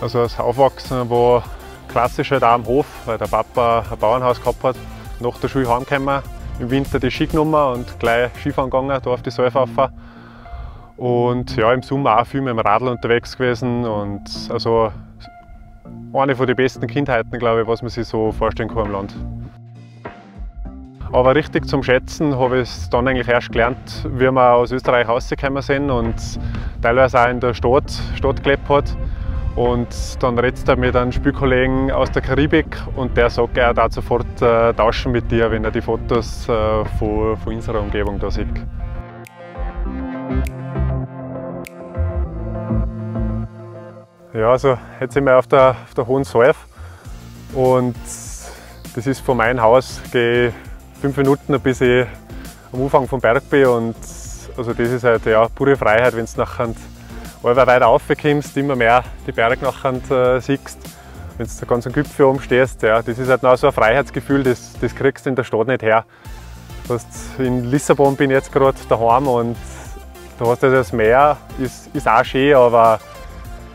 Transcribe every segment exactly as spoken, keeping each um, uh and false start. Also das Aufwachsen war klassisch halt auch am Hof, weil der Papa ein Bauernhaus gehabt hat. Nach der Schule heimgekommen, im Winter die Ski genommen und gleich Skifahren gegangen, da auf die Salve rauf. Und ja, im Sommer auch viel mit dem Radl unterwegs gewesen. Und also eine von den besten Kindheiten, glaube ich, was man sich so vorstellen kann im Land. Aber richtig zum Schätzen habe ich es dann eigentlich erst gelernt, wie wir aus Österreich rausgekommen sind und teilweise auch in der Stadt, Stadt gelebt hat. Und dann redest du mit einem Spielkollegen aus der Karibik und der sagt, er darf sofort äh, tauschen mit dir, wenn er die Fotos äh, von, von unserer Umgebung da sieht. Ja, also jetzt sind wir auf der, auf der Hohen Salve und das ist von meinem Haus, gehe fünf Minuten, bis ich am Anfang vom Berg bin, und also das ist halt ja pure Freiheit, wenn es nachher allweil weiter raufkommst, immer mehr die Berge nachher äh, siehst, wenn du den ganzen Gipfel oben stehst. Ja, das ist halt noch so ein Freiheitsgefühl, das, das kriegst du in der Stadt nicht her. Weißt, in Lissabon bin ich jetzt gerade daheim und da hast du das Meer, ist, ist auch schön, aber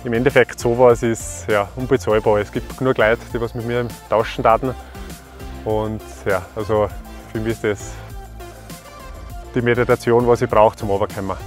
im Endeffekt sowas ist ja unbezahlbar. Es gibt genug Leute, die was mit mir tauschen daten. Und ja, also für mich ist das die Meditation, was ich brauche zum Runterkommen.